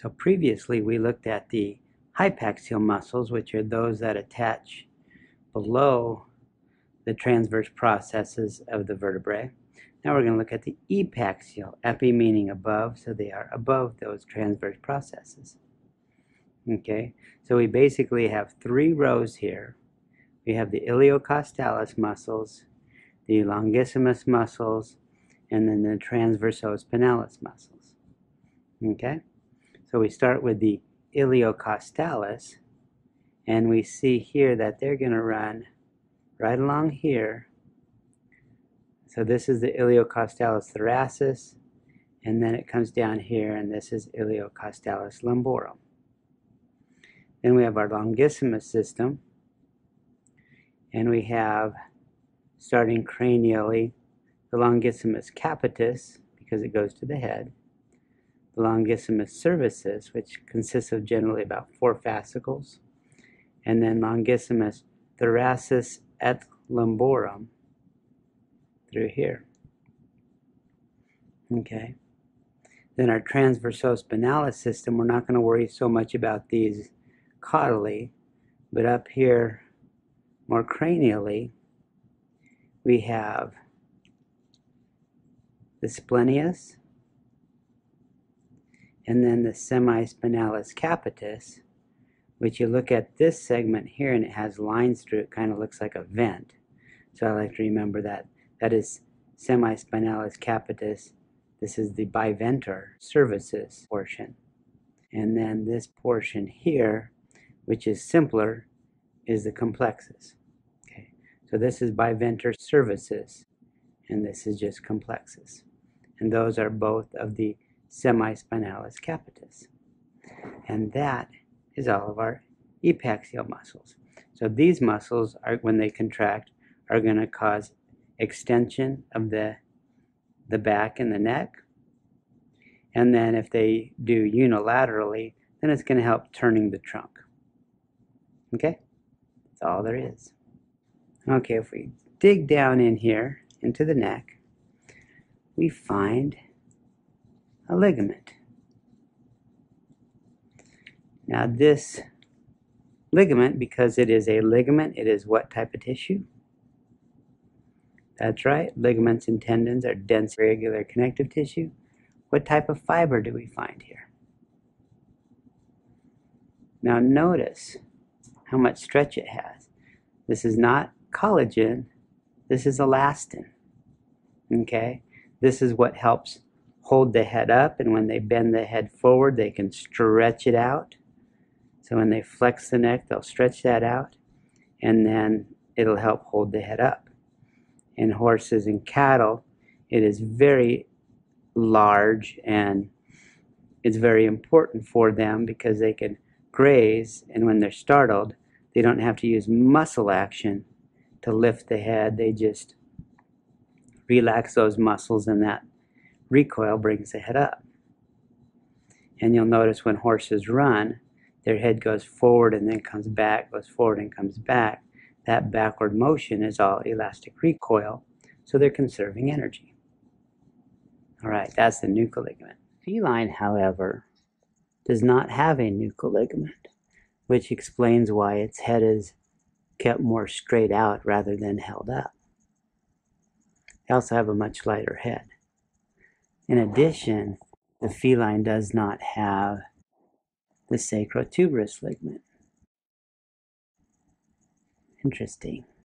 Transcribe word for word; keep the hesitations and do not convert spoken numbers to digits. So previously we looked at the hypaxial muscles, which are those that attach below the transverse processes of the vertebrae. Now we're going to look at the epaxial, epi meaning above, so they are above those transverse processes. Okay, so we basically have three rows here. We have the iliocostalis muscles, the longissimus muscles, and then the transversospinalis muscles. Okay, so we start with the iliocostalis, and we see here that they're going to run right along here. So this is the iliocostalis thoracis, and then it comes down here, and this is iliocostalis lumborum. Then we have our longissimus system, and we have, starting cranially, the longissimus capitis, because it goes to the head, the longissimus cervicis, which consists of generally about four fascicles, and then longissimus thoracis et lumborum through here. Okay. Then our transversospinalis system, we're not going to worry so much about these caudally, but up here, more cranially, we have the splenius, and then the semispinalis capitis, which you look at this segment here and it has lines through it, kind of looks like a vent. So I like to remember that. That is semispinalis capitis. This is the biventer cervicis portion. And then this portion here, which is simpler, is the complexus. Okay. So this is biventer cervicis, and this is just complexus. And those are both of the semispinalis capitis. And that is all of our epaxial muscles. So these muscles, are, when they contract, are going to cause extension of the, the back and the neck. And then if they do unilaterally, then it's going to help turning the trunk. Okay? That's all there is. Okay, if we dig down in here, into the neck, we find a ligament. Now this ligament, because it is a ligament, it is what type of tissue? That's right, ligaments and tendons are dense, regular connective tissue. What type of fiber do we find here? Now notice how much stretch it has. This is not collagen, this is elastin. Okay, this is what helps hold the head up, and when they bend the head forward, they can stretch it out. So when they flex the neck, they'll stretch that out, and then it'll help hold the head up. In horses and cattle, it is very large, and it's very important for them because they can graze, and when they're startled, they don't have to use muscle action to lift the head. They just relax those muscles, and that recoil brings the head up. And you'll notice when horses run, their head goes forward and then comes back, goes forward and comes back. That backward motion is all elastic recoil, so they're conserving energy. All right, that's the nuchal ligament. Feline, however, does not have a nuchal ligament, which explains why its head is kept more straight out rather than held up. They also have a much lighter head. In addition, the feline does not have the sacrotuberous ligament. Interesting.